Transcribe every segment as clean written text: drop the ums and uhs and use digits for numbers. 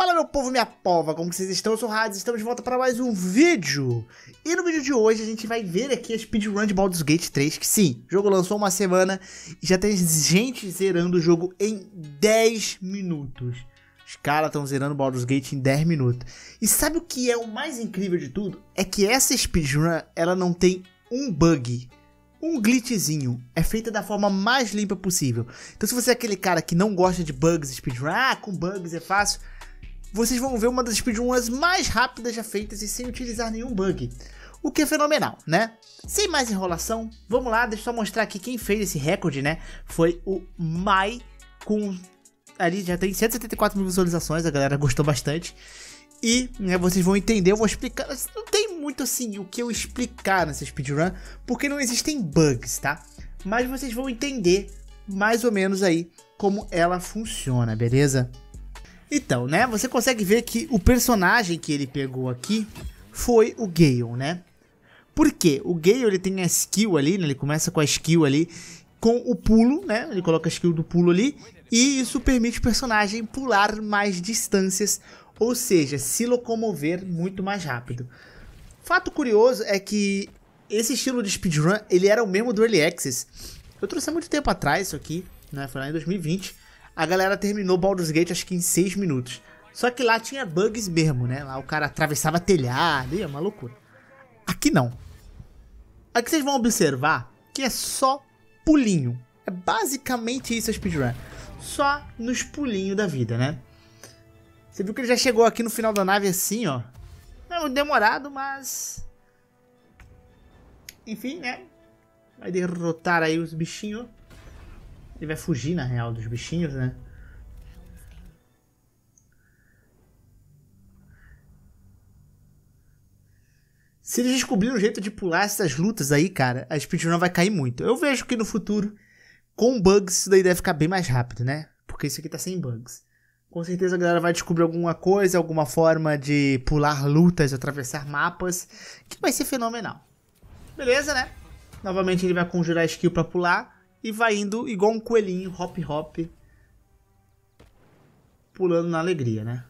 Fala meu povo, minha pova, como que vocês estão? Eu sou o Hades, estamos de volta para mais um vídeo. E no vídeo de hoje a gente vai ver aqui a speedrun de Baldur's Gate 3, que sim, o jogo lançou uma semana e já tem gente zerando o jogo em 10 minutos. Os caras estão zerando Baldur's Gate em 10 minutos. E sabe o que é o mais incrível de tudo? É que essa speedrun, ela não tem um bug, um glitchzinho. É feita da forma mais limpa possível. Então se você é aquele cara que não gosta de bugs, speedrun, ah, com bugs é fácil, vocês vão ver uma das speedruns mais rápidas já feitas e sem utilizar nenhum bug. O que é fenomenal, né? Sem mais enrolação, vamos lá, deixa eu só mostrar aqui quem fez esse recorde, né? Foi o Mai com Ali, já tem 174 mil visualizações, a galera gostou bastante. E né, vocês vão entender, eu vou explicar. Não tem muito assim o que eu explicar nessa speedrun, porque não existem bugs, tá? Mas vocês vão entender mais ou menos aí como ela funciona, beleza? Então, né, você consegue ver que o personagem que ele pegou aqui foi o Gale, né? Por quê? O Gale, ele tem a skill ali, né? Ele começa com a skill ali, com o pulo, né? Ele coloca a skill do pulo ali. E isso permite o personagem pular mais distâncias, ou seja, se locomover muito mais rápido. Fato curioso é que esse estilo de speedrun, ele era o mesmo do Early Access. Eu trouxe há muito tempo atrás isso aqui, né? Foi lá em 2020. A galera terminou Baldur's Gate acho que em 6 minutos. Só que lá tinha bugs mesmo, né? Lá o cara atravessava telhado, ia uma loucura. Aqui não. Aqui vocês vão observar que é só pulinho. É basicamente isso a speedrun. Só nos pulinhos da vida, né? Você viu que ele já chegou aqui no final da nave assim, ó. Não, demorado, mas... enfim, né? Vai derrotar aí os bichinhos. Ele vai fugir, na real, dos bichinhos, né? Se eles descobrirem um jeito de pular essas lutas aí, cara, a speedrun vai cair muito. Eu vejo que no futuro... com bugs isso daí deve ficar bem mais rápido, né? Porque isso aqui tá sem bugs. Com certeza a galera vai descobrir alguma coisa, alguma forma de pular lutas, atravessar mapas, que vai ser fenomenal. Beleza, né? Novamente ele vai conjurar a skill pra pular e vai indo igual um coelhinho, hop, pulando na alegria, né?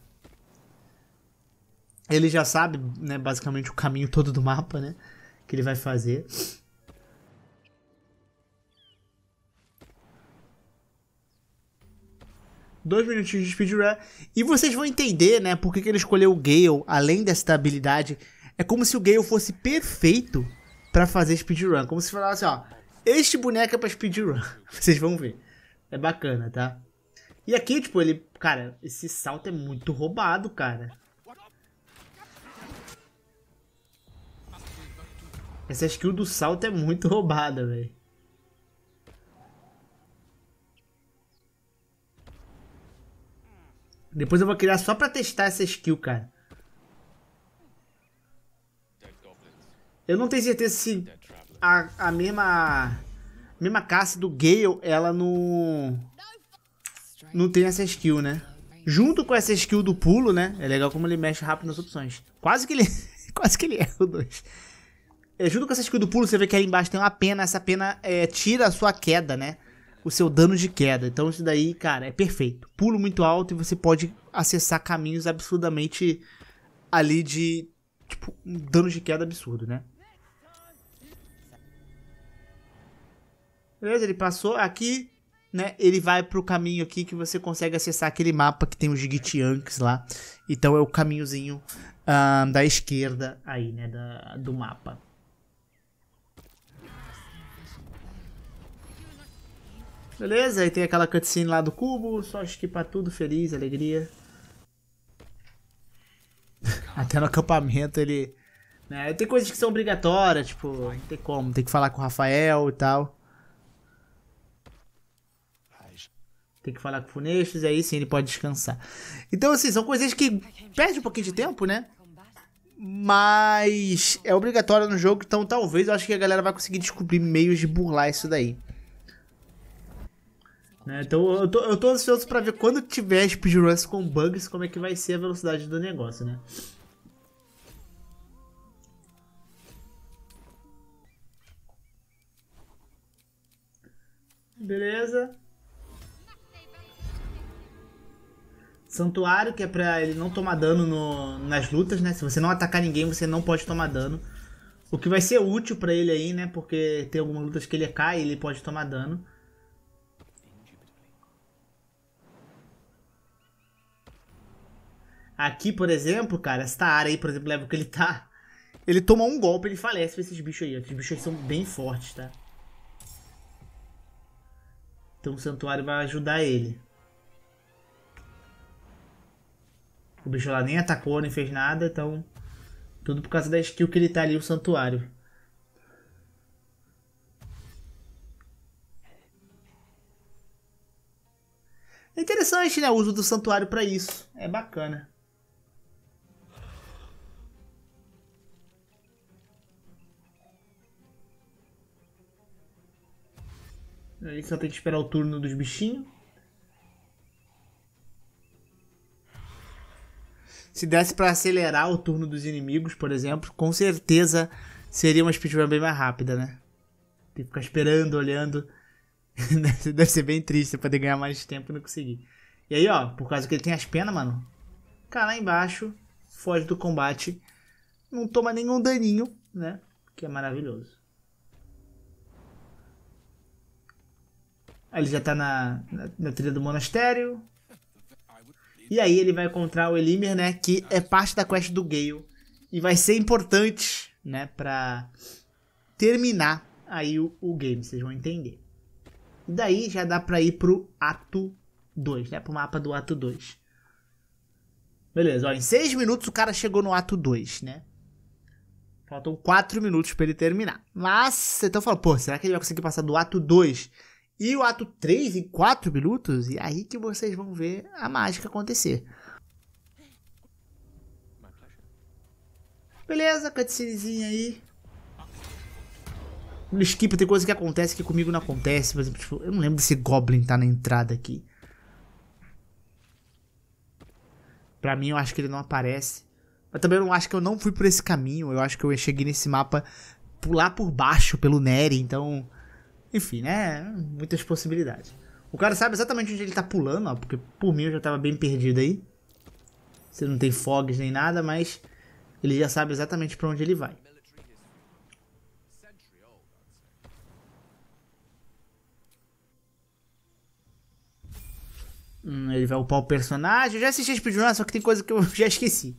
Ele já sabe, né, basicamente o caminho todo do mapa, né? Que ele vai fazer... Dois minutinhos de speedrun. E vocês vão entender, né, por que ele escolheu o Gale, além dessa habilidade. É como se o Gale fosse perfeito pra fazer speedrun. Como se falasse, ó, este boneco é pra speedrun. Vocês vão ver. É bacana, tá? E aqui, tipo, ele... cara, esse salto é muito roubado, cara. Essa skill do salto é muito roubada, velho. Depois eu vou criar só pra testar essa skill, cara. Eu não tenho certeza se a mesma classe do Gale, ela não tem essa skill, né? Junto com essa skill do pulo, né? É legal como ele mexe rápido nas opções. Quase que ele erra o 2. É, junto com essa skill do pulo, você vê que aí embaixo tem uma pena. Essa pena é, tira a sua queda, né? O seu dano de queda. Então isso daí, cara, é perfeito. Pulo muito alto e você pode acessar caminhos absurdamente ali de... tipo, um dano de queda absurdo, né? Beleza, ele passou aqui, né? Ele vai pro caminho aqui que você consegue acessar aquele mapa que tem os Gitianks lá. Então é o caminhozinho da esquerda aí, né? Do mapa. Beleza, aí tem aquela cutscene lá do cubo, só esquipar tudo, feliz, alegria. Até no acampamento ele... né, tem coisas que são obrigatórias, tipo, não tem como, tem que falar com o Rafael e tal. Tem que falar com o Funestos, aí sim ele pode descansar. Então assim, são coisas que perdem um pouquinho de tempo, né? Mas é obrigatório no jogo, então talvez eu acho que a galera vai conseguir descobrir meios de burlar isso daí. Então eu tô ansioso pra ver quando tiver speedruns com bugs, como é que vai ser a velocidade do negócio, né? Beleza. santuário, que é pra ele não tomar dano nas lutas, né? Se você não atacar ninguém, você não pode tomar dano. O que vai ser útil pra ele aí, né? Porque tem algumas lutas que ele cai e ele pode tomar dano. Aqui, por exemplo, cara, essa área aí, por exemplo, leva o que ele tá. Ele toma um golpe, ele falece pra esses bichos aí. Esses bichos aí são bem fortes, tá? Então o santuário vai ajudar ele. O bicho lá nem atacou, nem fez nada, então... Tudo por causa da skill que ele tá ali, o santuário. É interessante, né? O uso do santuário pra isso. É bacana. Aí só tem que esperar o turno dos bichinhos. Se desse pra acelerar o turno dos inimigos, por exemplo, com certeza seria uma speedrun bem mais rápida, né? Tem que ficar esperando, olhando. Deve ser bem triste poder ganhar mais tempo e não conseguir. E aí, ó, por causa que ele tem as penas, mano. Cara, lá embaixo, foge do combate. Não toma nenhum daninho, né? Que é maravilhoso. Aí ele já tá na trilha do monastério. E aí ele vai encontrar o Elimer, né, que é parte da quest do Gale e vai ser importante, né, pra terminar aí o game, vocês vão entender. E daí já dá pra ir pro ato 2, né, pro mapa do ato 2. Beleza, ó, em 6 minutos o cara chegou no ato 2, né. Faltam 4 minutos pra ele terminar. Mas, você então fala, pô, será que ele vai conseguir passar do ato 2? E o ato 3 em 4 minutos, e aí que vocês vão ver a mágica acontecer. Beleza, cutscenezinha aí. No skip tem coisa que acontece que comigo não acontece. Por exemplo, tipo, eu não lembro desse Goblin tá na entrada aqui. Pra mim, eu acho que ele não aparece. Mas também eu não acho que eu não fui por esse caminho. Eu acho que eu cheguei nesse mapa pular por baixo, pelo Neri, então... Enfim, né? Muitas possibilidades. O cara sabe exatamente onde ele tá pulando, ó. Porque por mim eu já tava bem perdido aí. Você não tem fogs nem nada, mas ele já sabe exatamente pra onde ele vai. Ele vai upar o personagem. Eu já assisti a speedrun, só que tem coisa que eu já esqueci.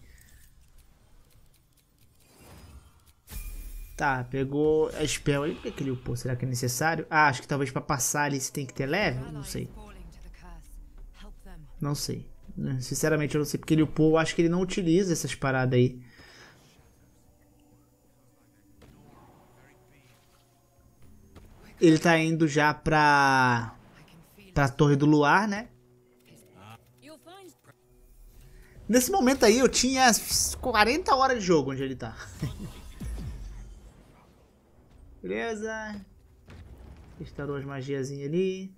Tá, pegou a spell aí. Por que ele upou? Será que é necessário? Ah, acho que talvez pra passar ali você tem que ter level? Não sei. Não sei. Sinceramente, eu não sei porque ele upou. Eu acho que ele não utiliza essas paradas aí. Ele tá indo já pra Torre do Luar, né? Nesse momento aí eu tinha 40 horas de jogo onde ele tá. Beleza. Restaurou as magiazinhas ali.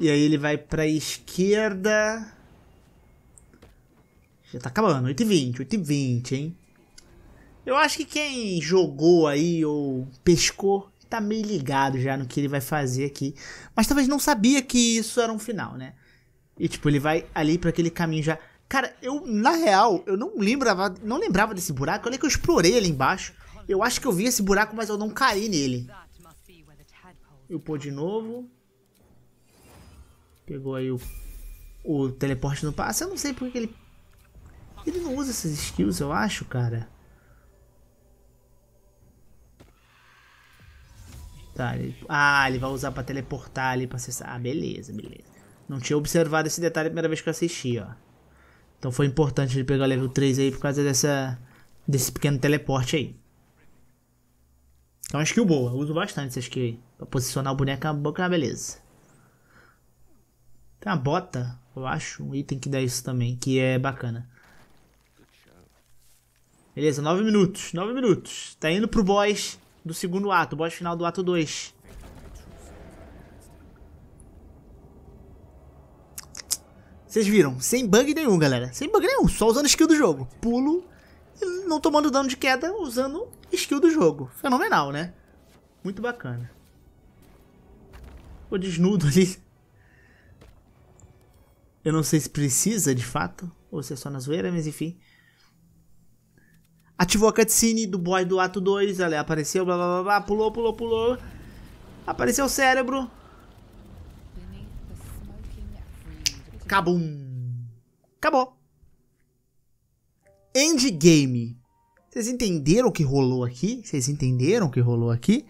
E aí ele vai pra esquerda. Já tá acabando. 8h20, hein? Eu acho que quem jogou aí ou pescou tá meio ligado já no que ele vai fazer aqui. Mas talvez não sabia que isso era um final, né? E tipo, ele vai ali pra aquele caminho já... Cara, eu, na real, eu não lembrava desse buraco. Olha que eu explorei ali embaixo. Eu acho que eu vi esse buraco, mas eu não caí nele. Eu pô de novo. Pegou aí o teleporte no passo. Eu não sei porque ele... Ele não usa essas skills, eu acho, cara. Tá, ele vai usar pra teleportar ali, pra acessar. Ah, beleza, beleza. Não tinha observado esse detalhe a primeira vez que eu assisti, ó. Então foi importante ele pegar o level 3 aí por causa desse pequeno teleporte aí. É uma skill boa, eu uso bastante essa skill aí. Pra posicionar o boneco na boca, beleza. Tem uma bota, eu acho, um item que dá isso também, que é bacana. Beleza, 9 minutos. Tá indo pro boss do segundo ato, boss final do ato 2. Vocês viram, sem bug nenhum, galera. Sem bug nenhum, só usando skill do jogo. Pulo, não tomando dano de queda, usando skill do jogo. Fenomenal, né? Muito bacana. ficou desnudo ali. Eu não sei se precisa de fato, ou se é só na zoeira, mas enfim. Ativou a cutscene do boy do ato 2, ali apareceu, blá blá blá blá, pulou, pulou, pulou. Apareceu o cérebro. Cabum. Acabou. Endgame. Vocês entenderam o que rolou aqui? Vocês entenderam o que rolou aqui?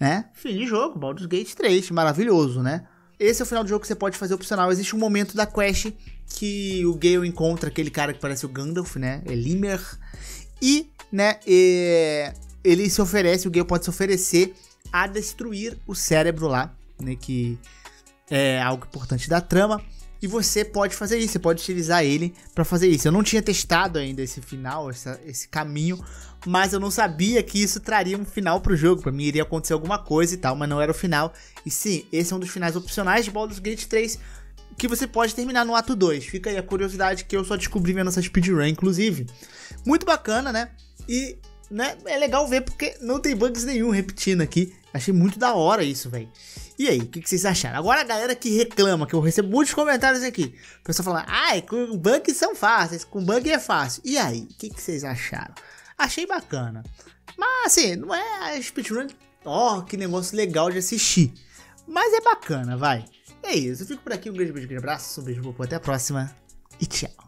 Né? Fim de jogo, Baldur's Gate 3, maravilhoso, né? Esse é o final do jogo que você pode fazer opcional. Existe um momento da quest que o Gale encontra aquele cara que parece o Gandalf, né? Elimer. E, né, ele se oferece, o Gale pode se oferecer a destruir o cérebro lá, né? Que é algo importante da trama. E você pode fazer isso, você pode utilizar ele pra fazer isso. Eu não tinha testado ainda esse final, esse caminho, mas eu não sabia que isso traria um final pro jogo. Pra mim iria acontecer alguma coisa e tal, mas não era o final. E sim, esse é um dos finais opcionais de Baldur's Gate 3, que você pode terminar no ato 2. Fica aí a curiosidade que eu só descobri vendo essa speedrun, inclusive. Muito bacana, né? E né, é legal ver porque não tem bugs nenhum repetindo aqui. Achei muito da hora isso, velho. E aí, o que vocês acharam? Agora a galera que reclama, que eu recebo muitos comentários aqui. O pessoal falando, ai, com bug são fáceis, com bug é fácil. E aí, o que vocês acharam? Achei bacana. Mas assim, não é a speedrun, ó, que negócio legal de assistir. Mas é bacana, vai. E é isso, eu fico por aqui, um grande beijo, um grande abraço, um beijo, até a próxima e tchau.